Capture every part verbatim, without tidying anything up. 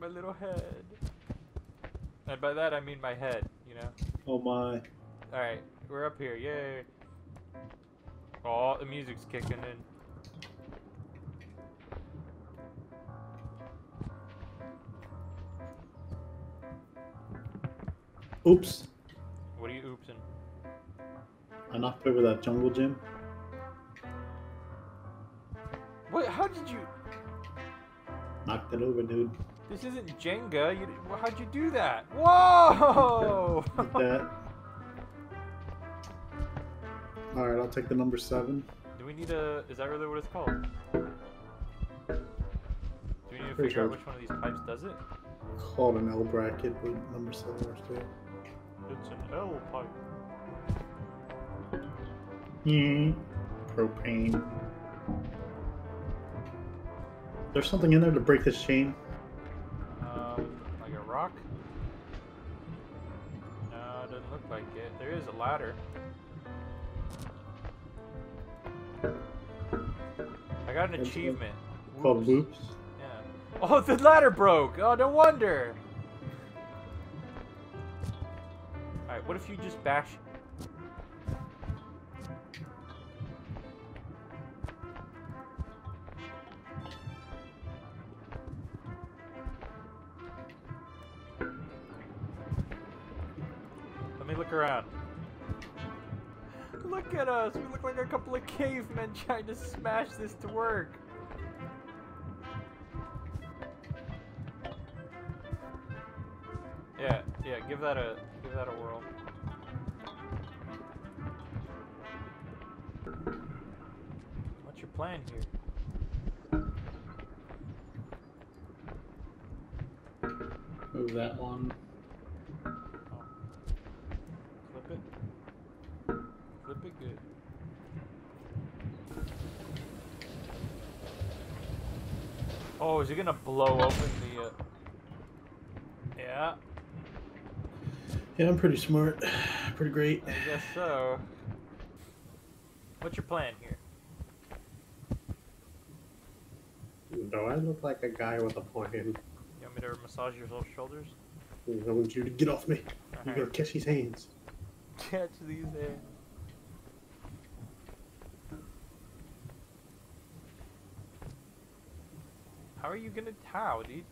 hurt my little head. And by that I mean my head, you know? Oh my. Alright, we're up here, yay. Oh, the music's kicking in. Oops. What are you oopsing? I knocked over that jungle gym. What? How did you? Knocked it over, dude. This isn't Jenga. You, how'd you do that? Whoa! Like that. All right, I'll take the number seven. Do we need a? Is that really what it's called? Do we need to figure out which one of these pipes does it? It's called an L bracket, but number seven or two. It's an L pipe. Hmm. Propane. There's something in there to break this chain. Um, like a rock? No, it doesn't look like it. There is a ladder. I got an achievement. Called loops. Yeah. Oh, the ladder broke! Oh, no wonder! Alright, what if you just bash... around. Look at us! We look like a couple of cavemen trying to smash this to work! Yeah, yeah, give that a give that a whirl. What's your plan here? Move that one. Good. Oh, is it gonna blow open the uh... yeah yeah I'm pretty smart, pretty great, I guess. So what's your plan here? Do I look like a guy with a plan? You want me to massage your little shoulders? I want you to get off me. All right. You're gonna catch these hands. Catch these hands. How are you gonna how, dude? You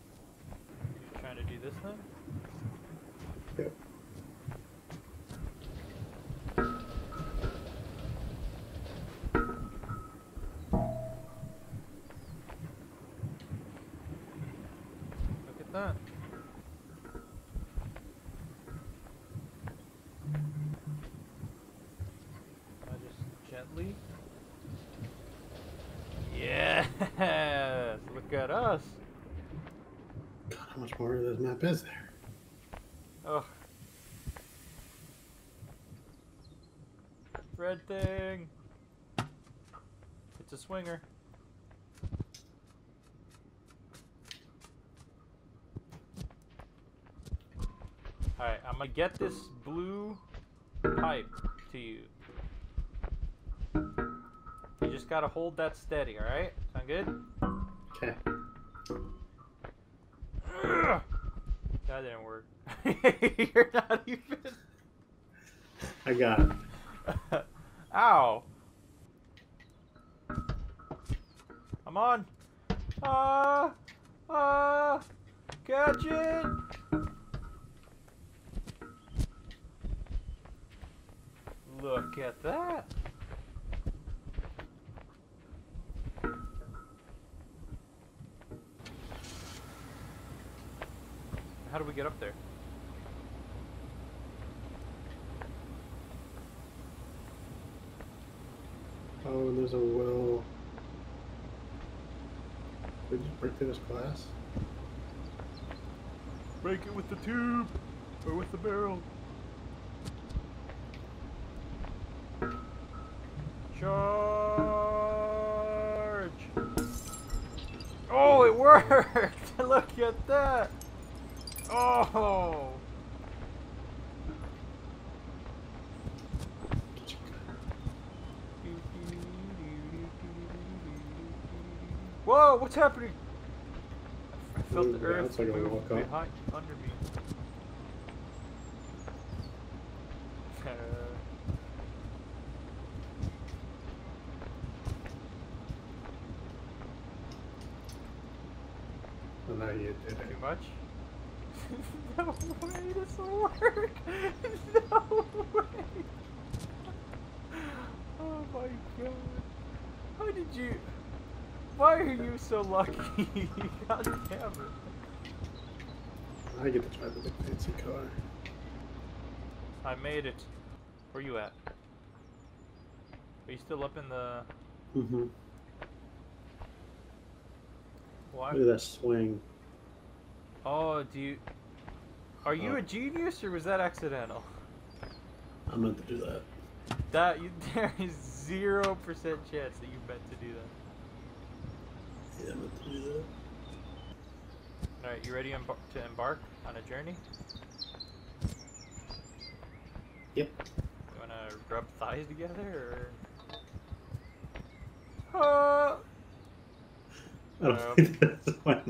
trying to do this thing? Yeah. Look at that. I just gently. Yeah. Look at us. God, how much more of this map is there? Oh. Red thing. It's a swinger. Alright, I'm gonna get this blue pipe to you. You just gotta hold that steady, alright? Sound good? Okay. That didn't work. You're not even. I got it. Ow. Come on. Ah. Uh, ah. Uh, catch it. Look at that. How do we get up there? Oh, there's a well. Did you break through this glass? Break it with the tube! Or with the barrel! Charge! Oh, it worked! Look at that! Oh! Whoa! What's happening? I felt the earth move behind under me. Uh, well, now you did it. Too much? No way this will work! No way! Oh my god. How did you... Why are you so lucky? God damn it. I get to try the big fancy car. I made it. Where you at? Are you still up in the... Mm-hmm. Why? Look at that swing. Oh, do you... Are you oh. a genius, or was that accidental? I meant to do that. That you, there is zero percent chance that you meant to do that. Yeah, I meant to do that. Alright, you ready to embark on a journey? Yep. You wanna rub thighs together, or...? Uh... I don't um, think that's one.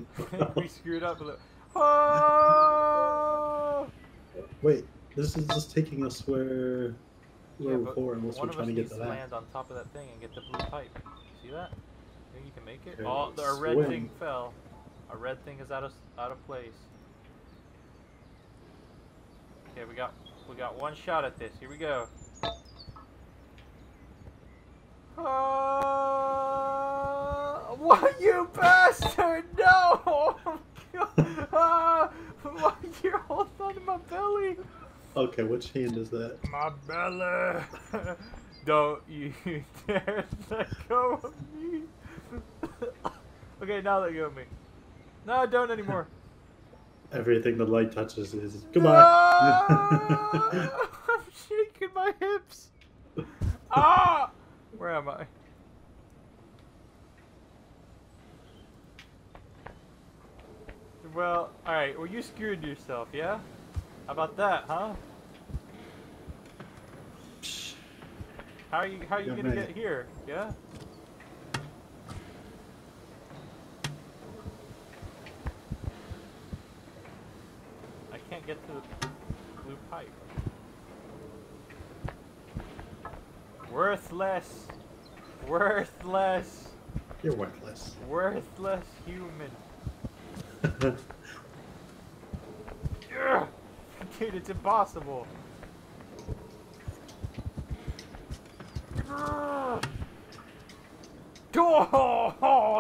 We screwed up a little. Oh! Wait, this is just taking us where... we yeah, were before, unless we're trying to get to that. One of us needs to land on top of that thing and get the blue pipe. See that? You think you can make it? Okay, oh, the red thing fell. A red thing is out of out of place. Okay, we got... We got one shot at this. Here we go. Uh, what, you bastard? No! Oh my god! Uh, you're holding on to my belly. Okay, which hand is that? My belly. Don't you dare let go of me. Okay, now let go of me. No, don't anymore. Everything the light touches is... Goodbye! No! I'm shaking my hips! Ah! Where am I? Well, alright. Well, you screwed yourself, yeah? How about that, huh? How are you, how are you gonna get here, yeah? Get to the blue pipe. Worthless! Worthless! You're worthless. Worthless human. Dude, it's impossible. Oh,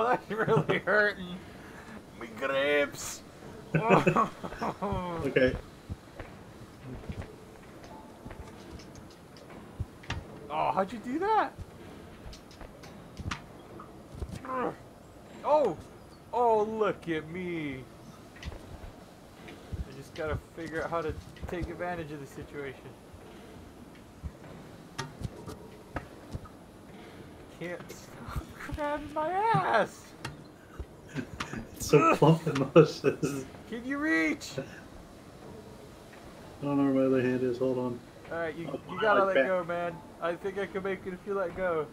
that's really hurting. My grips! Okay. Oh, how'd you do that? Oh! Oh, look at me. I just gotta figure out how to take advantage of the situation. I can't stop grabbing my ass! It's so plump and mushes. Can you reach? I don't know where my other hand is. Hold on. Alright, you, oh, you gotta like let back. go, man. I think I can make it if you let go.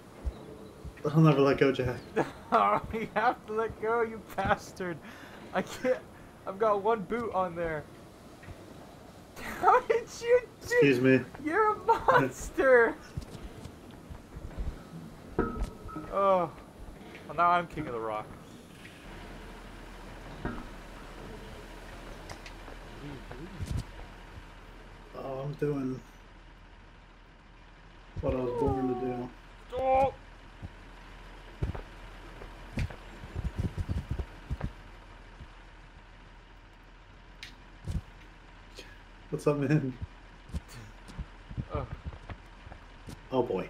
I'll never let go, Jack. Oh, you have to let go, you bastard. I can't. I've got one boot on there. How did you do? Excuse me. You're a monster. Oh. Well, now I'm king of the rock. Oh, I'm doing what I was born to do. Oh. What's up, man? Oh, oh boy.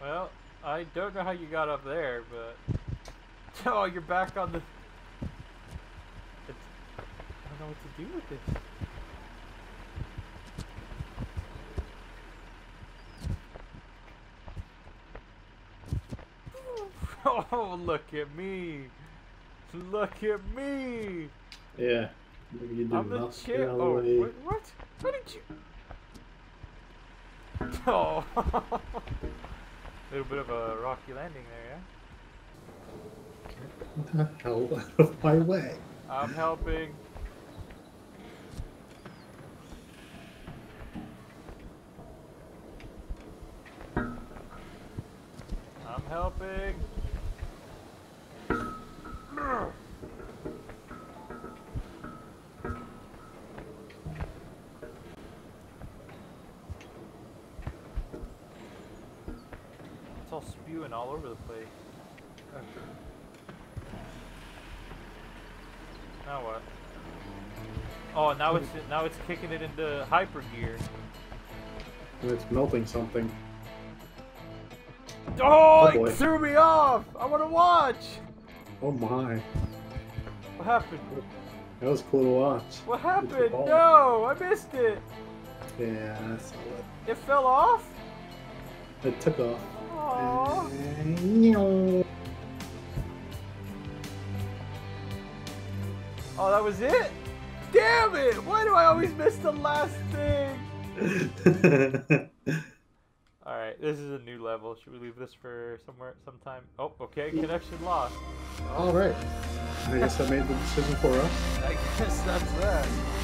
Well, I don't know how you got up there, but... Oh, you're back on the... It's... I don't know what to do with this. Oh, look at me! Look at me! Yeah. You do I'm the chair. Oh, wait, what? What did you... Oh! Little bit of a rocky landing there, yeah? the hell out of my way. I'm helping. I'm helping. It's all spewing all over the place. Now what? Oh, now it's now it's kicking it into hyper gear. It's melting something. Oh, oh it threw me off! I want to watch! Oh my. What happened? That was cool to watch. What happened? No, I missed it! Yeah, I saw it. It fell off? It took off. Aww. And... oh, that was it? Damn it! Why do I always miss the last thing? Alright, this is a new level. Should we leave this for somewhere, sometime? Oh, okay, connection lost. Alright. I guess that made the decision for us. I guess that's that.